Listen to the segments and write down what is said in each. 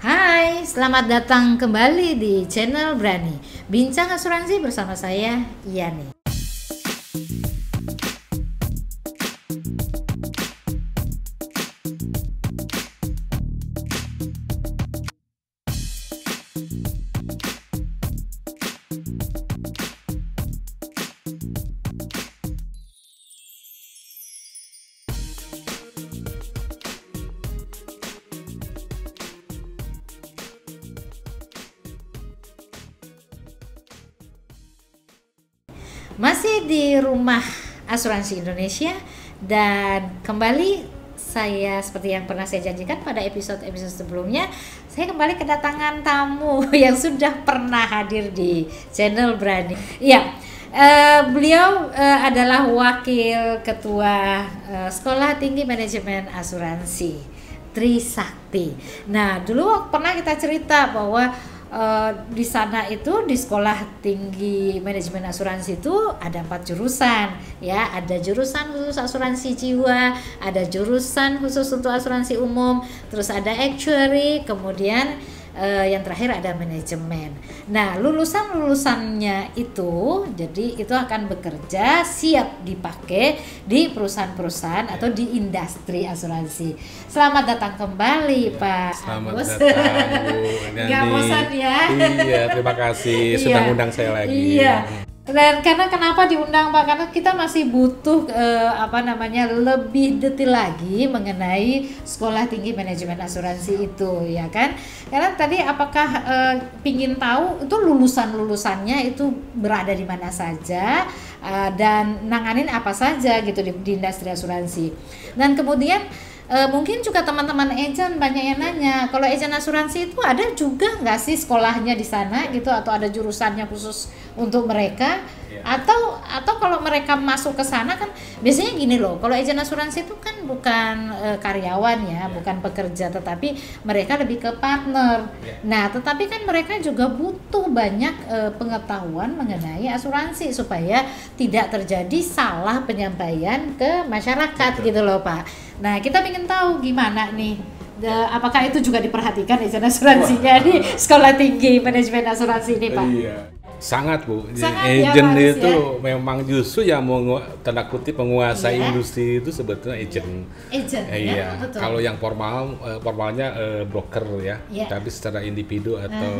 Hai, selamat datang kembali di channel BRANI, Bincang Asuransi bersama saya, Yani. Masih di Rumah Asuransi Indonesia, dan kembali saya seperti yang pernah saya janjikan pada episode-episode sebelumnya, saya kembali kedatangan tamu yang sudah pernah hadir di channel BRANI. Ya, beliau adalah Wakil Ketua Sekolah Tinggi Manajemen Asuransi Trisakti. Nah, dulu pernah kita cerita bahwa di sana itu, di Sekolah Tinggi Manajemen Asuransi itu ada 4 jurusan, ya. Ada jurusan khusus asuransi jiwa, ada jurusan khusus untuk asuransi umum, terus ada actuary, kemudian yang terakhir ada manajemen. Nah, lulusannya itu, jadi itu akan bekerja siap dipakai di perusahaan-perusahaan atau di industri asuransi. Selamat datang kembali, ya, Pak Agus. Nggak bosan ya? Iya, terima kasih sudah undang saya lagi. Iya. Dan kenapa diundang, Pak? Karena kita masih butuh lebih detail lagi mengenai Sekolah Tinggi Manajemen Asuransi itu, ya kan? Karena tadi apakah pingin tahu itu lulusannya itu berada di mana saja dan nanganin apa saja gitu di industri asuransi. Dan kemudian mungkin juga teman-teman agent banyak yang nanya, kalau agent asuransi itu ada juga nggak sih sekolahnya di sana gitu, atau ada jurusannya khusus untuk mereka, ya. Atau kalau mereka masuk ke sana kan biasanya gini loh, kalau agent asuransi itu kan bukan karyawan ya, bukan pekerja, tetapi mereka lebih ke partner. Nah, tetapi kan mereka juga butuh banyak pengetahuan mengenai asuransi supaya tidak terjadi salah penyampaian ke masyarakat. Betul. Gitu loh, Pak. Nah, kita ingin tahu gimana nih, apakah itu juga diperhatikan agent asuransinya di Sekolah Tinggi Manajemen Asuransi ini, Pak? Iya, sangat, Bu. Agent ya, itu ya. Memang justru yang tanda kutip menguasai industri itu sebetulnya agent. Agent, iya. Ya, kalau yang formalnya broker ya, tapi secara individu atau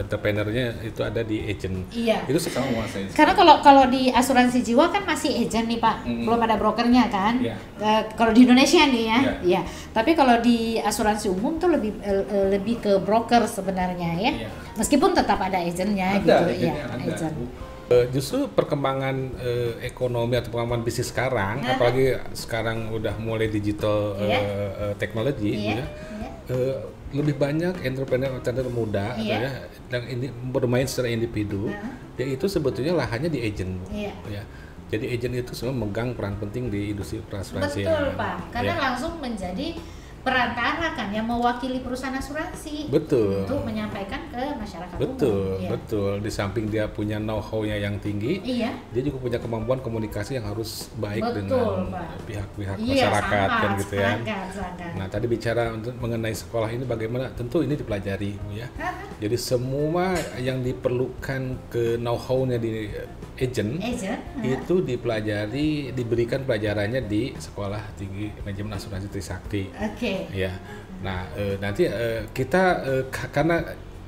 entrepreneurnya itu ada di agent. Iya. Itu sekarang menguasai. Karena kalau di asuransi jiwa kan masih agent nih, Pak, belum ada brokernya kan. Yeah. Kalau di Indonesia nih ya, iya. Tapi kalau di asuransi umum tuh lebih ke broker sebenarnya ya. Yeah. Meskipun tetap ada agentnya gitu, ya. Agent. Justru perkembangan ekonomi atau perkembangan bisnis sekarang, apalagi sekarang udah mulai digital technology, lebih banyak entrepreneur muda yang ini bermain secara individu, yaitu sebetulnya lahannya di agent, ya. Jadi agent itu sebenarnya memegang peran penting di industri asuransi. Betul, Pak. Karena langsung menjadi perantara kan, yang mewakili perusahaan asuransi. Betul. Untuk menyampaikan ke masyarakat umum. Betul. Di samping dia punya know-how-nya yang tinggi, dia juga punya kemampuan komunikasi yang harus baik dengan pihak-pihak masyarakat, kan gitu ya. Nah, tadi bicara mengenai sekolah ini bagaimana, tentu ini dipelajari, ya. Jadi semua yang diperlukan ke know-how-nya di agent itu dipelajari, diberikan pelajarannya di Sekolah Tinggi Manajemen Asuransi Trisakti. Ya. Nah, nanti kita karena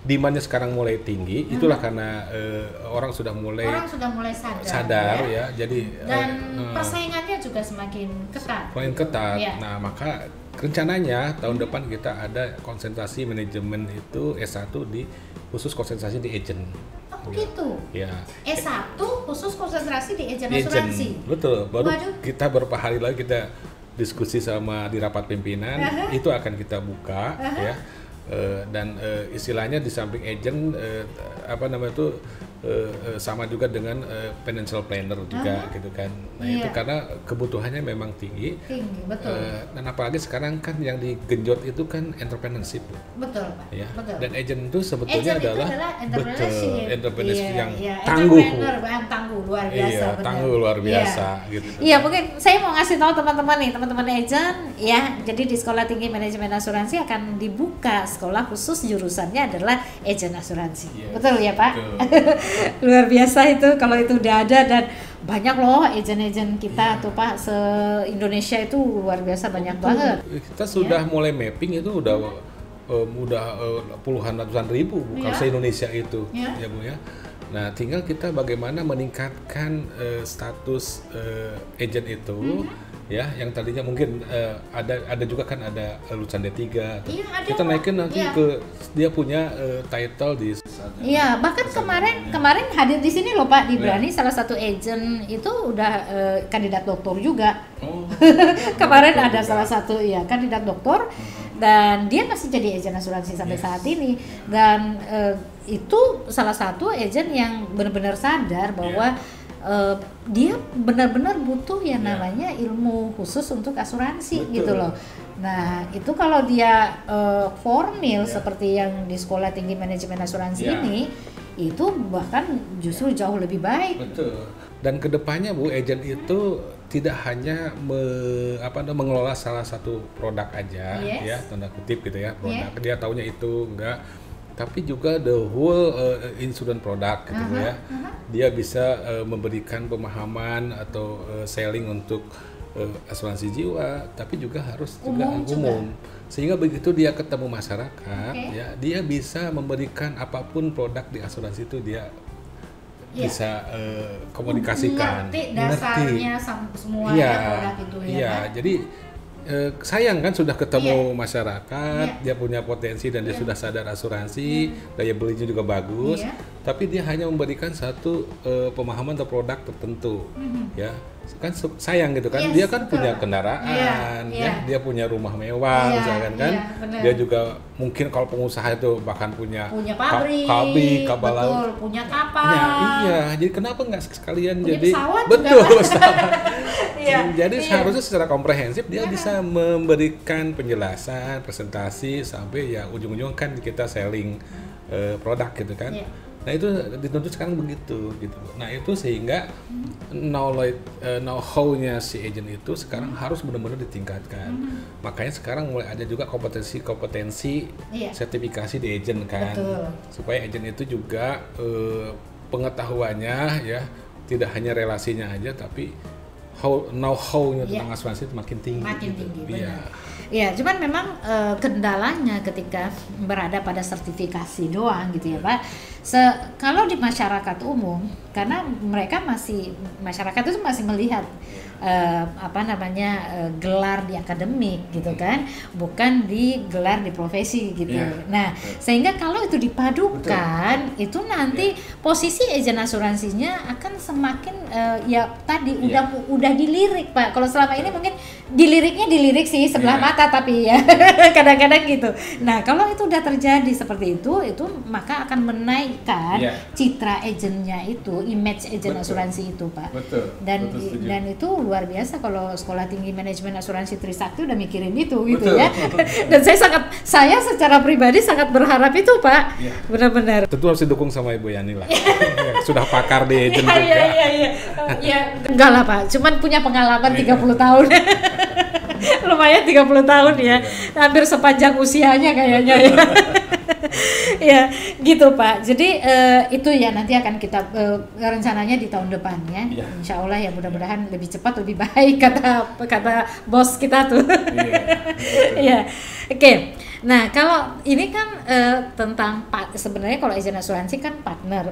demandnya sekarang mulai tinggi, itulah karena orang sudah mulai sadar ya. Jadi dan persaingannya juga semakin ketat. Ya. Nah, maka rencananya tahun depan kita ada konsentrasi manajemen itu S1 di khusus konsentrasi di agent. Gitu. Ya. S1 khusus konsentrasi di agent asuransi. Betul. Baru kita beberapa hari lagi kita diskusi di rapat pimpinan, itu akan kita buka, ya. Dan istilahnya di samping agent sama juga dengan financial planner juga, gitu kan. Nah, itu karena kebutuhannya memang tinggi, betul. Dan apalagi sekarang kan yang digenjot itu kan entrepreneurship. Betul, Pak. Ya. Betul. Dan agent itu sebetulnya adalah entrepreneurship yang tangguh. Tangguh luar biasa. Iya, tangguh luar biasa, gitu. Iya, mungkin saya mau ngasih tahu teman-teman agent ya. Jadi di Sekolah Tinggi Manajemen Asuransi akan dibuka sekolah khusus jurusannya adalah agent asuransi. Yes, betul ya Pak? Betul. Luar biasa itu kalau itu udah ada, dan banyak loh agent-agent kita tuh Pak, se-Indonesia itu luar biasa banyak banget. Kita sudah mulai mapping itu udah puluhan ratusan ribu, bukan se-Indonesia itu ya Bu ya. Nah, tinggal kita bagaimana meningkatkan status agent itu, ya, yang tadinya mungkin ada juga kan ada lulusan D3 atau kita naikin nanti ke dia punya title di. Iya, bahkan kemarin hadir di sini loh Pak, di BRANI salah satu agent itu udah kandidat doktor juga. Oh, kemarin ada salah satu ya kandidat doktor, dan dia masih jadi agent asuransi sampai saat ini, dan itu salah satu agent yang benar-benar sadar bahwa dia benar-benar butuh yang namanya ilmu khusus untuk asuransi. Betul. Gitu loh. Nah itu kalau dia formal seperti yang di Sekolah Tinggi Manajemen Asuransi ini, itu bahkan justru jauh lebih baik. Betul. Dan kedepannya Bu, agent itu tidak hanya mengelola salah satu produk aja, ya tanda kutip gitu ya, produk dia taunya itu enggak, tapi juga the whole insurance product gitu ya. Dia bisa memberikan pemahaman atau selling untuk asuransi jiwa, tapi juga harus umum. Sehingga begitu dia ketemu masyarakat, ya dia bisa memberikan apapun produk di asuransi itu dia bisa komunikasikan, ngerti dasarnya semua produk itu ya. Iya, kan? Jadi sayang kan sudah ketemu masyarakat, dia punya potensi dan dia sudah sadar asuransi, daya belinya juga bagus, tapi dia hanya memberikan satu pemahaman atau produk tertentu, ya kan sayang gitu kan, dia kan punya kendaraan, dia punya rumah mewah misalkan kan, dia juga mungkin kalau pengusaha itu bahkan punya pabrik, punya kapal, jadi kenapa nggak sekalian punya jadi pesawat jadi seharusnya secara komprehensif dia bisa memberikan penjelasan, presentasi sampai ya ujung-ujung kan kita selling produk gitu kan. Nah itu dituntut sekarang begitu gitu. Nah itu sehingga know-how-nya si agent itu sekarang harus benar-benar ditingkatkan. Makanya sekarang mulai ada juga kompetensi sertifikasi di agent kan. Betul. Supaya agent itu juga pengetahuannya ya tidak hanya relasinya aja, tapi know-how-nya tentang asuransi itu makin tinggi. Makin tinggi, gitu. Benar. Ya, cuman memang kendalanya ketika berada pada sertifikasi doang gitu ya Pak. Kalau di masyarakat umum, karena masyarakat itu masih melihat gelar di akademik gitu kan, bukan di gelar di profesi gitu. Nah, sehingga kalau itu dipadukan, itu nanti posisi agen asuransinya akan semakin udah dilirik Pak. Kalau selama ini mungkin dilirik sih sebelah mata, tapi ya kadang-kadang gitu. Nah kalau itu udah terjadi seperti itu maka akan menaikkan citra agennya itu, image agen asuransi itu Pak. Betul. Dan itu luar biasa kalau Sekolah Tinggi Manajemen Asuransi Trisakti udah mikirin itu gitu. Betul, ya. Betul. Dan saya secara pribadi sangat berharap itu Pak. Benar-benar. Tentu harus didukung sama Ibu Yani lah. Sudah pakar di agen juga. Iya. Enggak lah Pak, cuman punya pengalaman 30 tahun. Lumayan 30 tahun ya, hampir sepanjang usianya kayaknya ya. Ya gitu Pak, jadi itu ya nanti akan kita rencananya di tahun depannya Insya Allah ya, mudah-mudahan lebih cepat lebih baik kata bos kita tuh. Oke. Nah kalau ini kan tentang sebenarnya kalau agen asuransi kan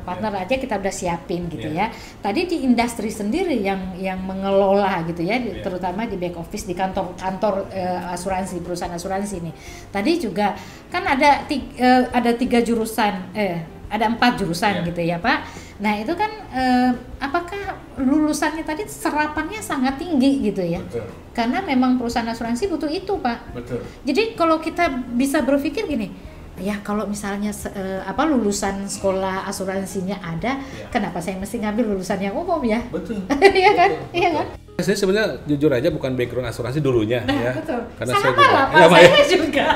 partner aja kita udah siapin gitu ya. Tadi di industri sendiri yang mengelola gitu ya, terutama di back office di kantor asuransi, perusahaan asuransi ini. Tadi juga kan ada empat jurusan gitu ya Pak. Nah itu kan apakah lulusannya tadi serapannya sangat tinggi gitu ya? Betul. Karena memang perusahaan asuransi butuh itu Pak. Betul. Jadi kalau kita bisa berpikir gini, ya kalau misalnya lulusan sekolah asuransinya ada, kenapa saya mesti ngambil lulusan yang umum ya? Betul. Iya kan? Iya kan? Saya sebenarnya jujur aja bukan background asuransi dulunya. Karena sama saya juga. Pak, saya juga.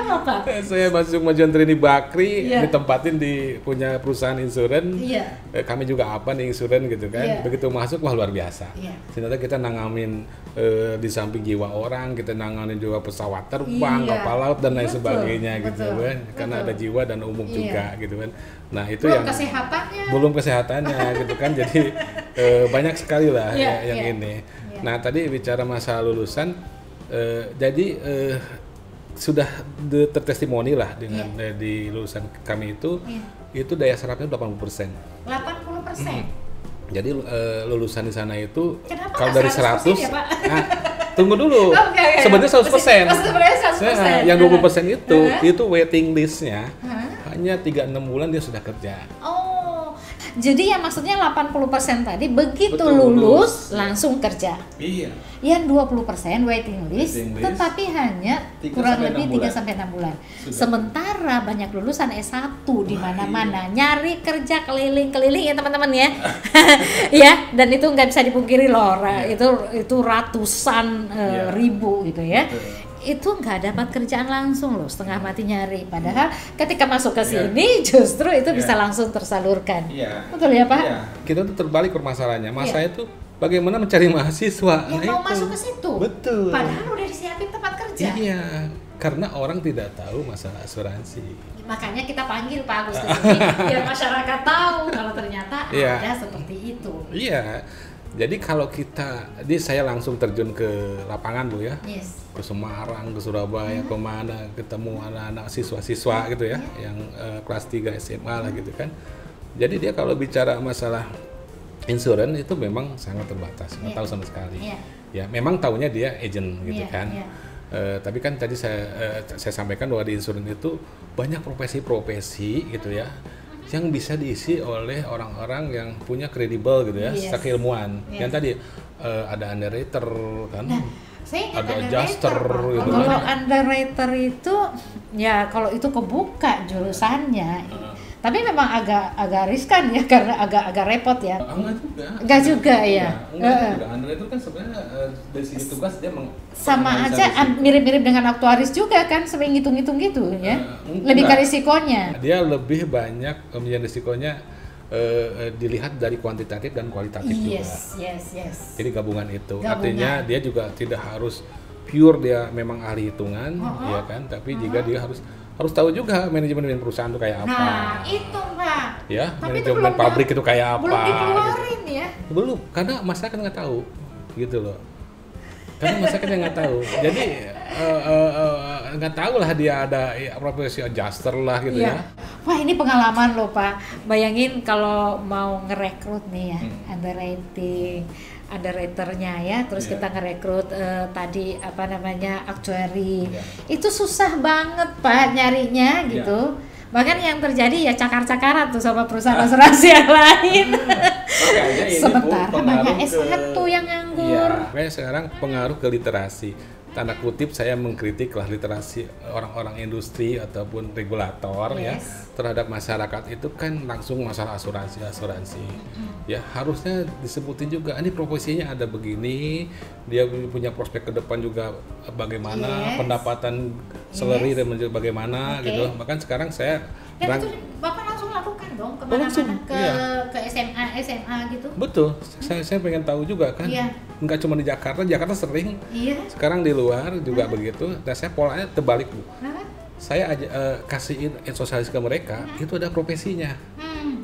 sama Pak. Saya masuk majuan Trini Bakri, yeah, ditempatin di punya perusahaan insuran. Yeah. Kami juga apa nih insuran gitu kan. Yeah. Begitu masuk wah luar biasa. Yeah. Ternyata kita nangamin di samping jiwa orang, kita nanganin juga pesawat terbang, yeah, kapal laut dan lain sebagainya gitu kan. Karena ada jiwa dan umum yeah juga gitu kan. Nah itu belum yang kesehatannya. Belum kesehatannya gitu kan. Jadi banyak sekali lah yeah, yang yeah ini. Yeah. Nah tadi bicara masalah lulusan. Jadi sudah tertestimoni lah dengan yeah di lulusan kami itu yeah, itu daya serapnya 80%. 80%. Jadi lulusan di sana itu kenapa kalau dari 100 ya, Pak? Nah, tunggu dulu. Okay, sebenarnya 100%. Nah, yang 20% itu waiting listnya hanya 3-6 bulan dia sudah kerja. Oh. Jadi ya maksudnya 80% tadi begitu lulus langsung kerja. Iya. Yang 20% waiting list tetapi hanya kurang lebih 3-6 bulan. Sudah. Sementara banyak lulusan S1 di mana-mana iya nyari kerja keliling-keliling ya teman-teman ya. Ya, dan itu nggak bisa dipungkiri loh. Itu ratusan ribu gitu ya. Betul. Itu nggak dapat kerjaan langsung loh, setengah mati nyari. Padahal ketika masuk ke sini justru itu bisa langsung tersalurkan. Betul ya Pak? Kita tuh terbalik permasalahannya. Masalahnya itu bagaimana mencari mahasiswa yang mau masuk ke situ. Betul. Padahal udah disiapin tempat kerja. Iya. Karena orang tidak tahu masalah asuransi. Makanya kita panggil Pak Agus ke sini biar masyarakat tahu kalau ternyata ada seperti itu. Iya. Jadi kalau kita, jadi saya langsung terjun ke lapangan Bu ya, ke Semarang, ke Surabaya, kemana, ketemu anak-anak siswa-siswa gitu ya, yang kelas 3 SMA lah gitu kan. Jadi dia kalau bicara masalah insurance itu memang sangat terbatas, nggak tahu sama sekali. Ya memang taunya dia agent gitu kan. Tapi kan tadi saya sampaikan bahwa di insurance itu banyak profesi-profesi gitu ya, yang bisa diisi oleh orang-orang yang punya kredibel gitu ya, secara keilmuan. Yang tadi ada underwriter kan, ada adjuster gitu. Kalau underwriter itu ya kalau itu kebuka jurusannya. Tapi memang agak riskan ya karena agak repot ya. Enggak juga. Underwriter kan sebenarnya dari segi tugas dia sama aja mirip-mirip dengan aktuaris juga kan, sering ngitung-ngitung gitu ya. Lebih ke risikonya. Dia lebih banyak kemudian risikonya dilihat dari kuantitatif dan kualitatif juga. Jadi gabungan itu. Artinya dia juga tidak harus pure dia memang ahli hitungan ya kan, tapi juga dia harus tahu juga manajemen perusahaan itu kayak apa. Nah, itu Pak. Ya, tapi manajemen pabrik itu kayak apa. Belum dikeluarin gitu ya. Belum, karena masyarakat nggak tahu. Gitu loh. Karena masyarakat nggak tahu. Jadi nggak tahu lah dia ada profesi adjuster lah gitu ya. Wah, ini pengalaman loh Pak. Bayangin kalau mau ngerekrut nih ya, underwriting. Underwriternya ya, terus kita ngerekrut tadi apa namanya aktuari, itu susah banget Pak nyarinya gitu. Bahkan yang terjadi ya cakar-cakaran tuh sama perusahaan asuransi yang lain. Sementara banyak S1 yang nganggur. Makanya sekarang pengaruh ke literasi. Tanda kutip saya mengkritik lah literasi orang-orang industri ataupun regulator ya terhadap masyarakat itu kan langsung masalah asuransi ya harusnya disebutin juga ini profesinya ada begini, dia punya prospek ke depan juga bagaimana, pendapatan salary dan bagaimana gitu. Bahkan sekarang saya dan itu Bapak langsung lakukan dong kemana-mana ke SMA gitu. Betul, saya pengen tahu juga kan. Nggak cuma di Jakarta sering, sekarang di luar juga begitu. Dan saya polanya terbalik Bu, saya aja kasihin sosialis ke mereka, itu ada profesinya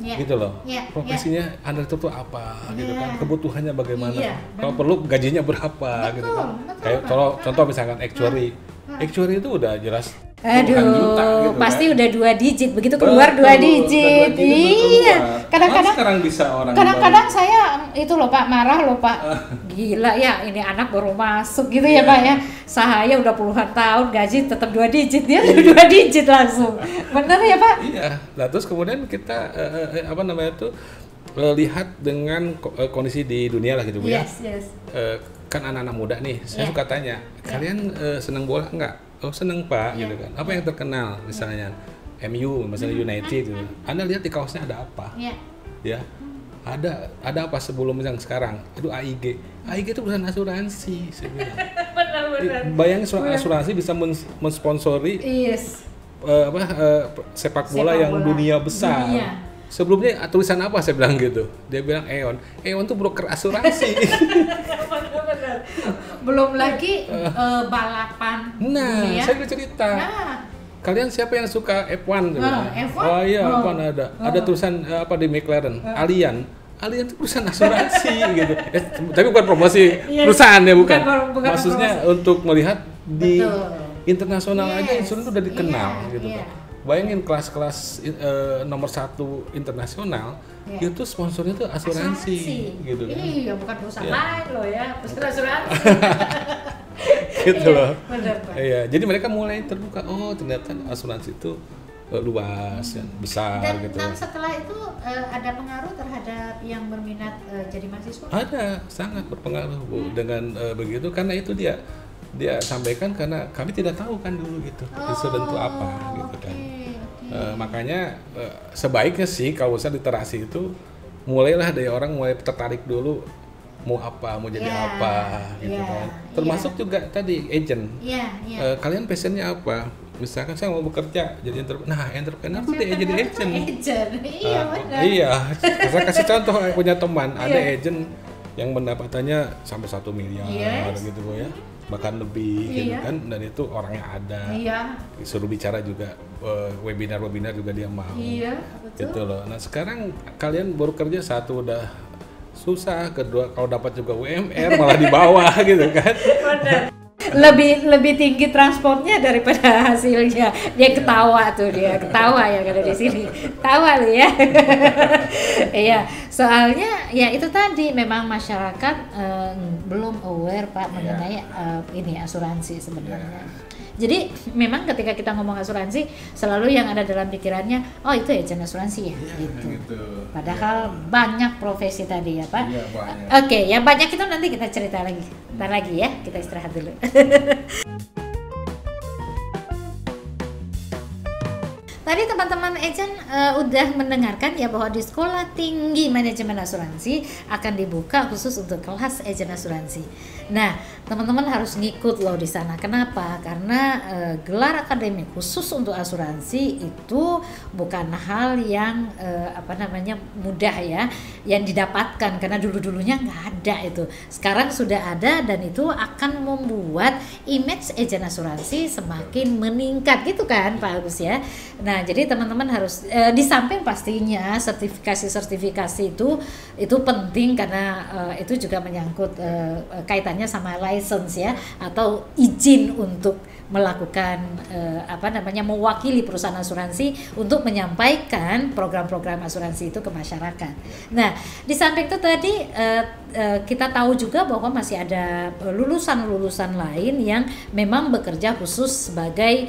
gitu loh. Profesinya Anda itu tuh apa gitu kan, kebutuhannya bagaimana, kalau perlu gajinya berapa gitu kan. Kayak contoh misalkan actuary itu udah jelas. Aduh, juta, gitu, pasti udah 2 digit, begitu keluar 2 digit. Iya, kadang-kadang saya itu loh Pak, marah loh Pak, gila ya ini anak baru masuk gitu ya Pak ya, saya udah puluhan tahun gaji tetap 2 digit, dia 2 digit langsung, bener ya Pak? Iya, nah, terus kemudian kita apa namanya tuh lihat dengan kondisi di dunia lah gitu Bu ya. Kan anak-anak muda nih, saya suka tanya, kalian seneng bola nggak? Oh seneng Pak, gitu kan. Apa yang terkenal misalnya MU, misalnya United gitu. Anda lihat di kaosnya ada apa? Ya. ada apa sebelum yang sekarang? Itu AIG. AIG itu perusahaan asuransi. Benar-benar. Bayangin soal asuransi bisa mensponsori sepak bola yang dunia besar. Dunia. Sebelumnya tulisan apa saya bilang gitu, dia bilang Eon. Eon tuh broker asuransi. Belum lagi balapan. Nah, ya? Saya udah cerita. Nah. Kalian siapa yang suka F1? F1? Oh iya, F1 ada. Ada tulisan apa di McLaren, Alien itu perusahaan asuransi gitu. Tapi bukan promosi, perusahaan ya bukan. Bukan maksudnya promosi. Untuk melihat di internasional aja asuransi udah dikenal gitu. Yeah. Bayangin kelas-kelas nomor satu internasional itu sponsornya tuh asuransi gitu kan. Iya, bukan perusahaan lain loh ya, perusahaan asuransi. Gitu loh. Iya, jadi mereka mulai terbuka, oh ternyata asuransi itu luas, besar dan, gitu. Dan setelah itu ada pengaruh terhadap yang berminat jadi mahasiswa? Ada, sangat berpengaruh Bu dengan begitu, karena itu dia sampaikan karena kami tidak tahu kan dulu gitu sebentuk apa gitu kan makanya sebaiknya sih kalau saya literasi itu mulailah dari orang mulai tertarik dulu mau apa mau jadi apa gitu kan termasuk juga tadi agent kalian passionnya apa misalkan saya mau bekerja jadi entrepreneur nah entrepreneur tuh dia jadi agent iya saya kasih contoh punya teman ada agent yang pendapatannya sampai 1 miliar gitu Bu ya bahkan lebih gitu kan dan itu orangnya ada suruh bicara juga webinar juga dia mau gitu loh. Nah sekarang kalian baru kerja satu udah susah, kedua kalau dapat juga UMR malah di bawah gitu kan. Lebih tinggi transportnya daripada hasilnya. Dia ketawa tuh ya kalau di sini. Tawa loh ya. Iya, soalnya ya itu tadi memang masyarakat belum aware Pak mengenai ini asuransi sebenarnya. Jadi memang ketika kita ngomong asuransi selalu yang ada dalam pikirannya oh itu agent asuransi gitu. Padahal banyak profesi tadi ya Pak. Ya, Oke, yang banyak itu nanti kita cerita lagi. Ntar lagi ya, kita istirahat dulu. Tadi teman-teman agent udah mendengarkan ya bahwa di Sekolah Tinggi Manajemen Asuransi akan dibuka khusus untuk kelas agent asuransi. Nah, teman-teman harus ngikut loh di sana. Kenapa? Karena gelar akademik khusus untuk asuransi itu bukan hal yang mudah ya, yang didapatkan karena dulu-dulunya nggak ada itu. Sekarang sudah ada dan itu akan membuat image agent asuransi semakin meningkat gitu kan, Pak Agus ya. Nah, jadi teman-teman harus di samping pastinya sertifikasi itu penting karena itu juga menyangkut kaitannya sama license ya atau izin untuk melakukan mewakili perusahaan asuransi untuk menyampaikan program-program asuransi itu ke masyarakat. Nah, di samping itu tadi kita tahu juga bahwa masih ada lulusan-lulusan lain yang memang bekerja khusus sebagai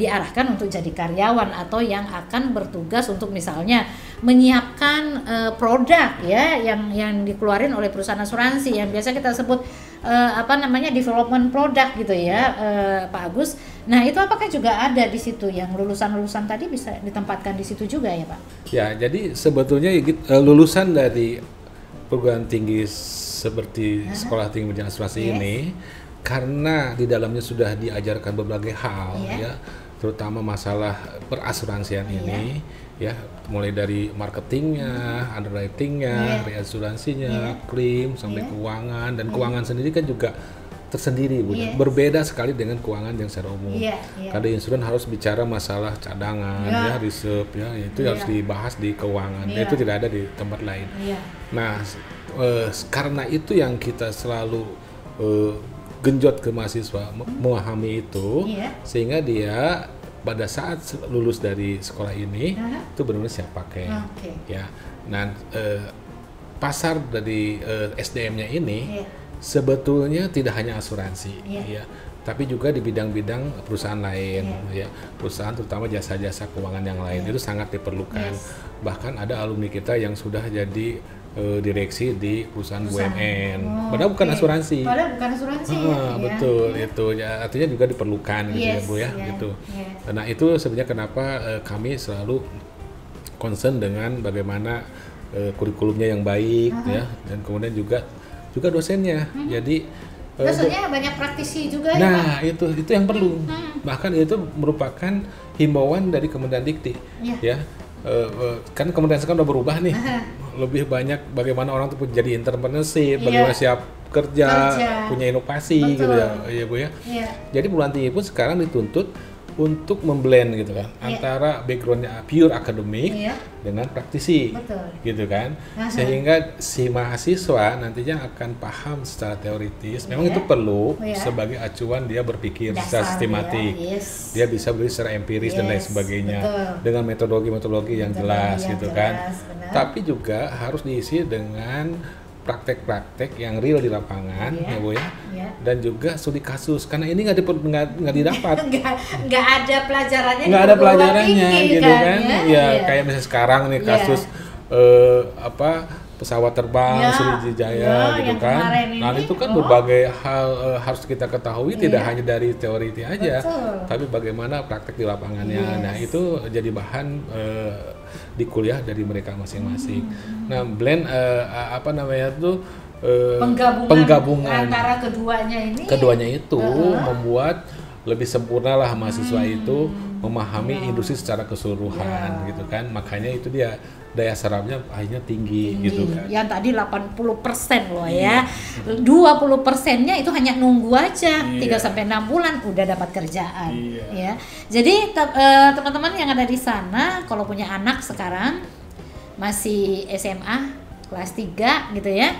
diarahkan untuk jadi karyawan atau yang akan bertugas untuk misalnya menyiapkan produk ya yang dikeluarin oleh perusahaan asuransi yang biasa kita sebut development product gitu ya Pak Agus. Nah itu apakah juga ada di situ yang lulusan-lulusan tadi bisa ditempatkan di situ juga ya Pak? Ya jadi sebetulnya lulusan dari perguruan tinggi seperti Sekolah Tinggi Manajemen Asuransi ini karena di dalamnya sudah diajarkan berbagai hal ya terutama masalah perasuransian ini ya mulai dari marketingnya, underwritingnya, reasuransinya, klaim sampai keuangan dan keuangan sendiri kan juga tersendiri Bu. Berbeda sekali dengan keuangan yang secara umum. Karena insuran harus bicara masalah cadangan ya, reserve ya, itu harus dibahas di keuangan. Itu tidak ada di tempat lain. Nah, karena itu yang kita selalu genjot ke mahasiswa memahami itu sehingga dia pada saat lulus dari sekolah ini itu benar-benar siap pakai ya. Nah pasar dari SDM-nya ini sebetulnya tidak hanya asuransi ya tapi juga di bidang-bidang perusahaan lain ya perusahaan terutama jasa-jasa keuangan yang lain itu sangat diperlukan bahkan ada alumni kita yang sudah jadi direksi di perusahaan BUMN, padahal bukan asuransi. Padahal bukan asuransi. Betul, itu artinya juga diperlukan gitu ya Bu ya, gitu. Nah itu sebenarnya kenapa kami selalu concern dengan bagaimana kurikulumnya yang baik, ya, dan kemudian juga dosennya. Jadi dosennya banyak praktisi juga. Nah, ya, itu yang perlu. Bahkan itu merupakan himbauan dari Kemendagri, ya. Kan Kemendagri sekarang udah berubah nih. Lebih banyak bagaimana orang tuh jadi entrepreneurship, bagaimana siap kerja, punya inovasi. Betul. Gitu ya, ya Bu ya. Jadi perguruan tinggi pun sekarang dituntut untuk memblend gitu kan, antara backgroundnya pure akademik dengan praktisi. Betul. Gitu kan, sehingga si mahasiswa nantinya akan paham secara teoritis. Memang itu perlu sebagai acuan dia berpikir secara sistematik, dia bisa beli secara empiris dan lain sebagainya. Betul. Dengan metodologi-metodologi yang jelas gitu kan, benar. Tapi juga harus diisi dengan praktek-praktek yang real di lapangan, ya Bu ya, dan juga studi kasus, karena ini nggak didapat, nggak ada pelajarannya, tinggi, gitu kan, ya kayak misalnya sekarang nih kasus pesawat terbang Sriwijaya gitu kan. Nah itu kan berbagai hal harus kita ketahui, tidak hanya dari teori aja, tapi bagaimana praktek di lapangannya. Nah itu jadi bahan di kuliah dari mereka masing-masing. Nah blend penggabungan antara keduanya itu membuat lebih sempurnalah mahasiswa itu memahami industri secara keseluruhan gitu kan. Makanya itu dia daya serapnya akhirnya tinggi gitu kan. Yang tadi 80% loh ya. 20%-nya itu hanya nunggu aja, 3 sampai 6 bulan udah dapat kerjaan. Ya. Jadi teman-teman yang ada di sana kalau punya anak sekarang masih SMA kelas 3 gitu ya.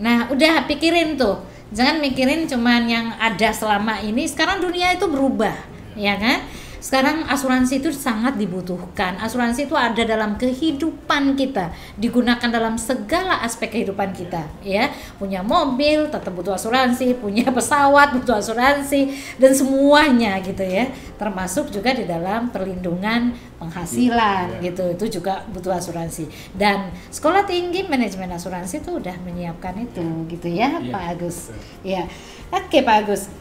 Nah, udah pikirin tuh. Jangan mikirin cuman yang ada selama ini. Sekarang dunia itu berubah, ya kan? Sekarang asuransi itu sangat dibutuhkan. Asuransi itu ada dalam kehidupan kita, digunakan dalam segala aspek kehidupan kita, ya. Punya mobil tetap butuh asuransi, punya pesawat butuh asuransi, dan semuanya gitu ya. Termasuk juga di dalam perlindungan penghasilan gitu. Itu juga butuh asuransi. Dan Sekolah Tinggi Manajemen Asuransi itu udah menyiapkan itu gitu ya, Pak Agus. Ya. Oke, Pak Agus.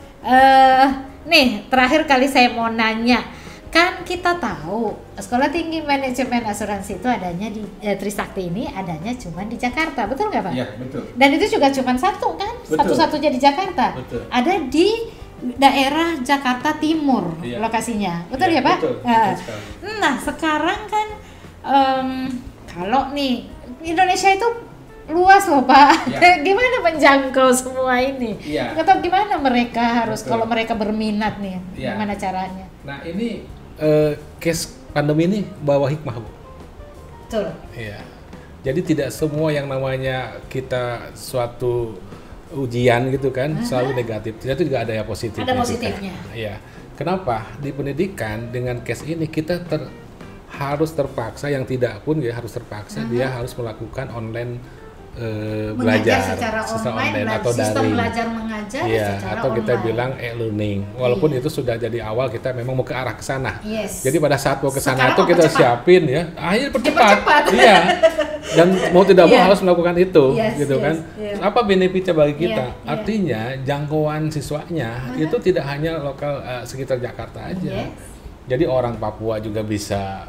Nih terakhir kali saya mau nanya, kan kita tahu Sekolah Tinggi Manajemen Asuransi itu adanya di Trisakti ini adanya cuma di Jakarta, betul nggak Pak? Iya betul. Dan itu juga cuma satu kan, satu-satunya di Jakarta. Betul. Ada di daerah Jakarta Timur lokasinya, betul ya Pak? Betul, betul. Nah sekarang kan kalau nih Indonesia itu luas loh Pak, gimana menjangkau semua ini? Atau gimana mereka harus, kalau mereka berminat nih, gimana caranya? Nah ini case pandemi ini bawa hikmah Bu. Betul. Iya. Jadi tidak semua yang namanya kita suatu ujian gitu kan selalu negatif. Tidak, itu juga ada yang positif. Ada positifnya. Iya. Kenapa di pendidikan dengan case ini kita harus terpaksa, yang tidak pun dia harus terpaksa, dia harus melakukan online. Belajar secara online atau sistem daring. Belajar mengajar secara atau kita online. Bilang e-learning. Walaupun itu sudah jadi awal kita memang mau ke arah ke sana. Jadi pada saat mau ke sana itu kita siapin ya, akhirnya percepat. Iya. Dan mau tidak mau harus melakukan itu gitu kan. Apa benefitnya bagi kita? Artinya jangkauan siswanya itu tidak hanya lokal sekitar Jakarta aja. Jadi orang Papua juga bisa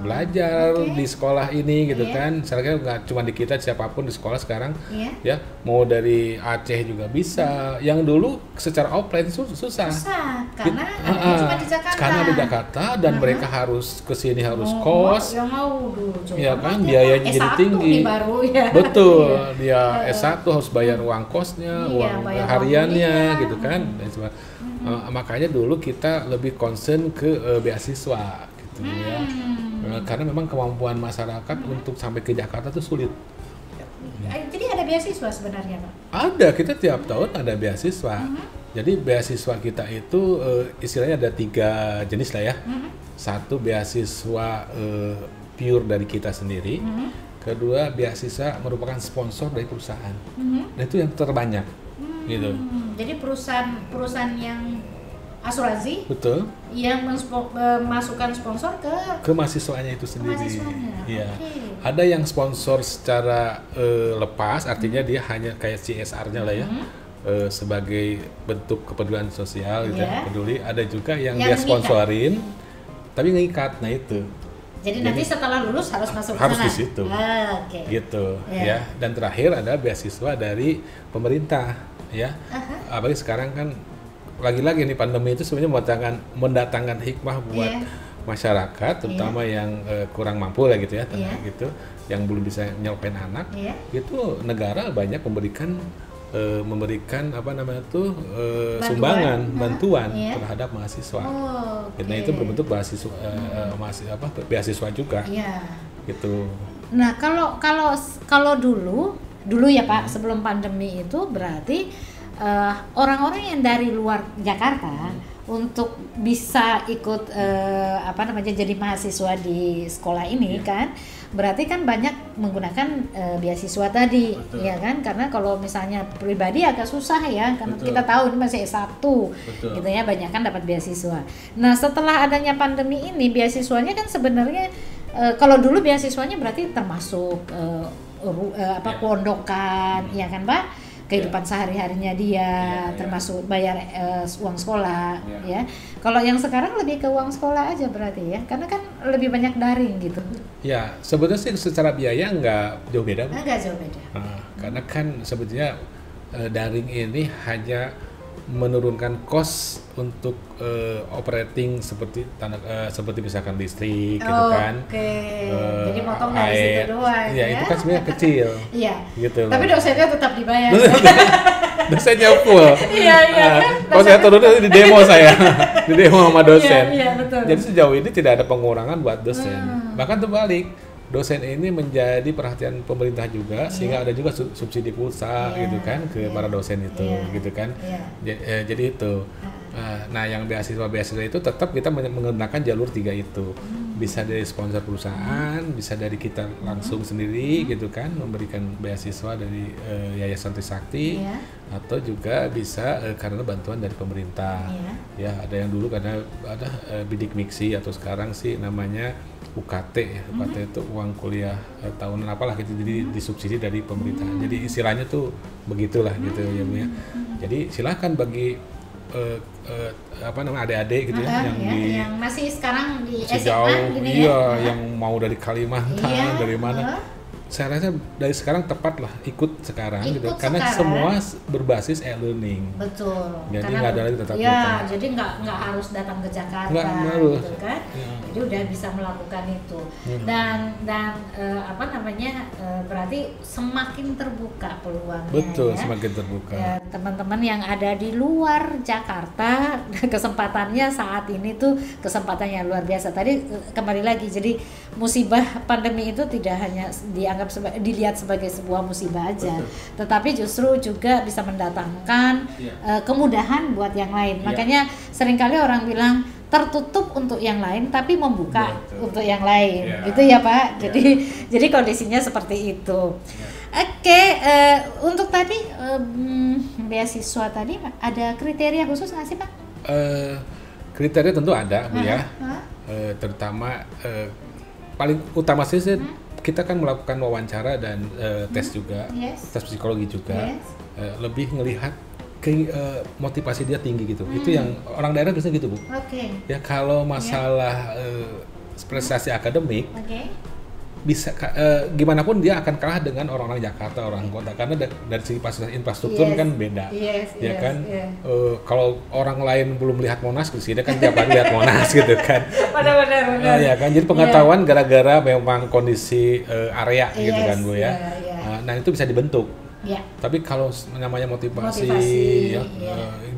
belajar di sekolah ini gitu kan. Misalnya nggak cuma di kita, siapapun di sekolah sekarang ya, mau dari Aceh juga bisa. Yang dulu secara offline susah karena cuma di Jakarta. Karena di Jakarta dan mereka harus kesini harus kos. Ya kan biayanya jadi tinggi. Betul, dia S1 harus bayar uang kosnya, uang hariannya gitu kan. Makanya dulu kita lebih concern ke beasiswa gitu ya, karena memang kemampuan masyarakat untuk sampai ke Jakarta itu sulit. Jadi ada beasiswa sebenarnya Pak? Ada, kita tiap tahun ada beasiswa. Jadi beasiswa kita itu istilahnya ada 3 jenis lah ya. Satu beasiswa pure dari kita sendiri, kedua beasiswa merupakan sponsor dari perusahaan, dan itu yang terbanyak. Gitu. Jadi perusahaan yang asuransi, yang memasukkan sponsor ke mahasiswanya itu sendiri. Iya. Ada yang sponsor secara lepas, artinya dia hanya kayak CSR-nya lah ya, sebagai bentuk kepedulian sosial, gitu. Peduli. Ada juga yang dia sponsorin, tapi ngikat. Nah itu. Jadi nanti setelah lulus harus masuk harus sana. Harus di situ. Ah, okay. Gitu ya. Dan terakhir adalah beasiswa dari pemerintah ya. Aha. Apalagi sekarang kan lagi-lagi nih pandemi itu sebenarnya mendatangkan hikmah buat masyarakat, terutama yang kurang mampu lah gitu ya, gitu, yang belum bisa nyelpen anak, itu negara banyak memberikan apa namanya tuh sumbangan, bantuan terhadap mahasiswa. Oh, okay. Nah itu berbentuk beasiswa, beasiswa juga, gitu. Nah kalau dulu ya Pak, sebelum pandemi itu berarti orang-orang yang dari luar Jakarta untuk bisa ikut apa namanya jadi mahasiswa di sekolah ini kan berarti kan banyak menggunakan beasiswa tadi. Betul. Ya kan, karena kalau misalnya pribadi agak susah ya karena kita tahu ini masih S1 gitu ya, banyak kan dapat beasiswa. Nah setelah adanya pandemi ini beasiswanya kan sebenarnya kalau dulu beasiswanya berarti termasuk pondokan ya kan Pak, kehidupan sehari-harinya dia, termasuk bayar uang sekolah ya. Kalau yang sekarang lebih ke uang sekolah aja berarti ya, karena kan lebih banyak daring gitu. Ya, sebetulnya sih secara biaya nggak jauh beda. Nggak jauh beda. Karena kan sebetulnya daring ini hanya menurunkan cost untuk operating seperti misalkan listrik gitu kan. Oke. Jadi motong dari situ doang. Iya, itu kan sebenarnya kecil. Iya. Gitu. Tapi dosennya tetap dibayar. Dosennya full. Iya, iya. Kalau saya turun itu di demo saya. Di demo sama dosen. Iya, betul. Jadi sejauh ini tidak ada pengurangan buat dosen. Bahkan terbalik, dosen ini menjadi perhatian pemerintah juga, sehingga ada juga subsidi pulsa gitu kan ke para dosen itu gitu kan. Jadi itu. Nah, yang beasiswa itu tetap kita menggunakan jalur tiga itu. Bisa dari sponsor perusahaan, bisa dari kita langsung sendiri gitu kan, memberikan beasiswa dari Yayasan Trisakti, atau juga bisa karena bantuan dari pemerintah. Ya, ada yang dulu karena ada bidik miksi, atau sekarang sih namanya UKT ya, UKT itu uang kuliah tahunan apalah gitu, jadi disubsidi dari pemerintah. Jadi istilahnya tuh begitulah gitu ya Bu ya. Jadi silahkan bagi apa namanya adik-adik gitu yang masih sekarang di SMA gitu yang mau dari Kalimantan dari mana. Saya rasa dari sekarang tepat lah ikut sekarang gitu, karena semua berbasis e-learning. Betul. Jadi nggak ada lagi tetap jadi nggak harus datang ke Jakarta gitu kan. Jadi udah bisa melakukan itu. Dan apa namanya berarti semakin terbuka peluangnya. Betul, semakin terbuka. Ya, teman-teman yang ada di luar Jakarta kesempatannya saat ini tuh kesempatan yang luar biasa. Tadi kembali lagi, jadi musibah pandemi itu tidak hanya dilihat sebagai sebuah musibah aja, tetapi justru juga bisa mendatangkan kemudahan buat yang lain. Makanya seringkali orang bilang tertutup untuk yang lain tapi membuka untuk yang lain, gitu ya Pak. Jadi kondisinya seperti itu. Oke, untuk tadi beasiswa tadi ada kriteria khusus nggak sih Pak? Kriteria tentu ada Bu ya, terutama paling utama sih kita kan melakukan wawancara dan tes juga, tes psikologi juga, lebih ngelihat motivasi dia tinggi gitu. Itu yang orang daerah biasanya gitu Bu. Ya kalau masalah prestasi akademik, bisa gimana pun dia akan kalah dengan orang-orang Jakarta, orang kota, karena dari segi fasilitas infrastruktur kan beda, ya kan. Kalau orang lain belum lihat Monas, kita kan tiap hari lihat Monas gitu kan. Benar-benar. Ya kan, jadi pengetahuan gara-gara memang kondisi area gitu kan Bu ya. Nah itu bisa dibentuk. Tapi kalau namanya motivasi,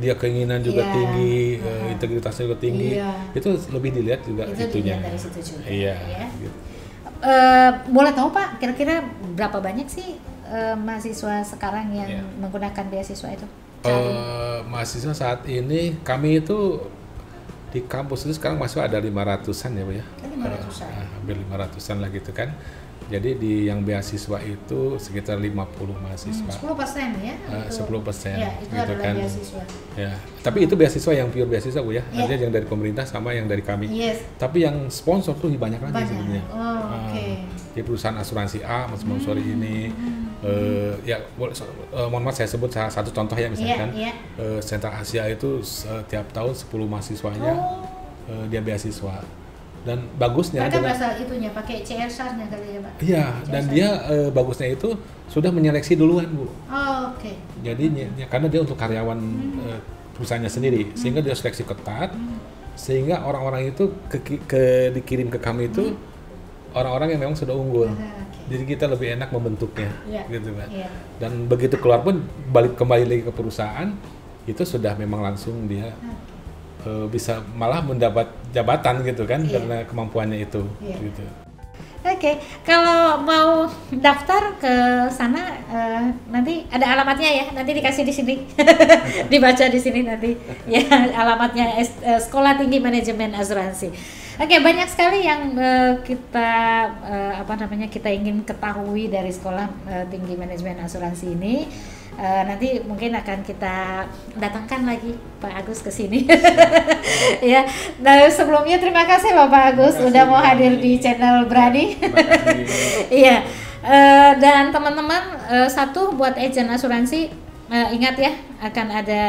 dia keinginan juga tinggi, integritasnya juga tinggi, itu lebih dilihat juga itunya. Gitu. Boleh tahu Pak, kira-kira berapa banyak sih mahasiswa sekarang yang menggunakan beasiswa itu? Mahasiswa saat ini kami itu di kampus itu sekarang masih ada 500-an ya Bu ya, hampir 500-an lah gitu kan. Jadi di yang beasiswa itu sekitar 50 mahasiswa. 10% ya? 10% ya, itu gitu kan. Beasiswa. Ya, tapi itu beasiswa yang pure beasiswa Bu ya, yang dari pemerintah sama yang dari kami. Tapi yang sponsor tuh banyak lagi sebenarnya. Di perusahaan asuransi A mensponsori ini. Ya mohon maaf saya sebut satu contoh ya, misalkan Central Asia itu tiap tahun 10 mahasiswanya dia beasiswa. Dan bagusnya mereka berasal itunya pakai CSR-nya kali ya Pak? Iya, dan dia bagusnya itu sudah menyeleksi duluan Bu. Oh, oke. Jadi karena dia untuk karyawan perusahaannya sendiri, sehingga dia seleksi ketat, sehingga orang-orang itu dikirim ke kami itu orang-orang yang memang sudah unggul. Jadi kita lebih enak membentuknya, gitu Pak. Yeah. Dan begitu keluar pun balik kembali lagi ke perusahaan itu sudah memang langsung dia. Bisa malah mendapat jabatan gitu kan, karena kemampuannya itu. Gitu. Oke, kalau mau daftar ke sana nanti ada alamatnya ya, nanti dikasih di sini, dibaca di sini nanti ya alamatnya Sekolah Tinggi Manajemen Asuransi. Oke, banyak sekali yang kita kita ingin ketahui dari Sekolah Tinggi Manajemen Asuransi ini. Nanti mungkin akan kita datangkan lagi Pak Agus ke sini. Ya. Nah, sebelumnya terima kasih loh Pak Agus sudah mau hadir di channel Brani. Iya. Dan teman-teman, satu buat agen asuransi, ingat ya akan ada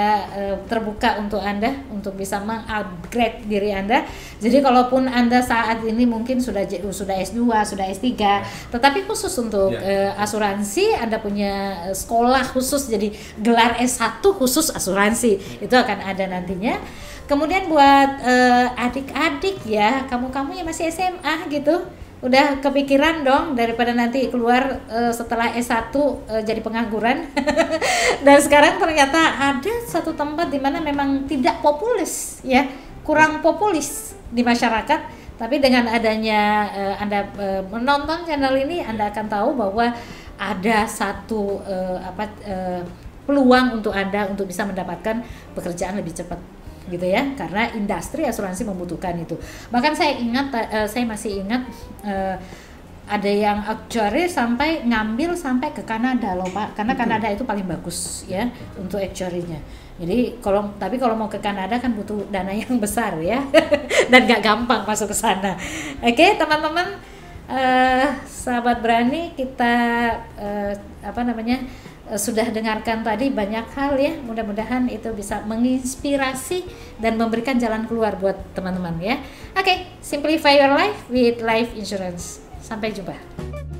terbuka untuk Anda untuk bisa mengupgrade diri Anda. Jadi kalaupun Anda saat ini mungkin sudah S2, sudah S3, tetapi khusus untuk asuransi Anda punya sekolah khusus, jadi gelar S1 khusus asuransi itu akan ada nantinya. Kemudian buat adik-adik ya, kamu-kamu yang masih SMA gitu, udah kepikiran dong daripada nanti keluar setelah S1 jadi pengangguran. Dan sekarang ternyata ada satu tempat di mana memang tidak populis ya, kurang populis di masyarakat, tapi dengan adanya Anda menonton channel ini, Anda akan tahu bahwa ada satu peluang untuk Anda untuk bisa mendapatkan pekerjaan lebih cepat. Gitu ya, karena industri asuransi membutuhkan itu. Bahkan saya masih ingat ada yang aktuaria sampai ngambil sampai ke Kanada loh Pak, karena Kanada itu paling bagus ya untuk aktuarinya. Jadi tapi kalau mau ke Kanada kan butuh dana yang besar ya, dan nggak gampang masuk ke sana. Oke, teman-teman, sahabat Brani, kita sudah dengarkan tadi banyak hal ya, mudah-mudahan itu bisa menginspirasi dan memberikan jalan keluar buat teman-teman ya. Oke, simplify your life with life insurance. Sampai jumpa.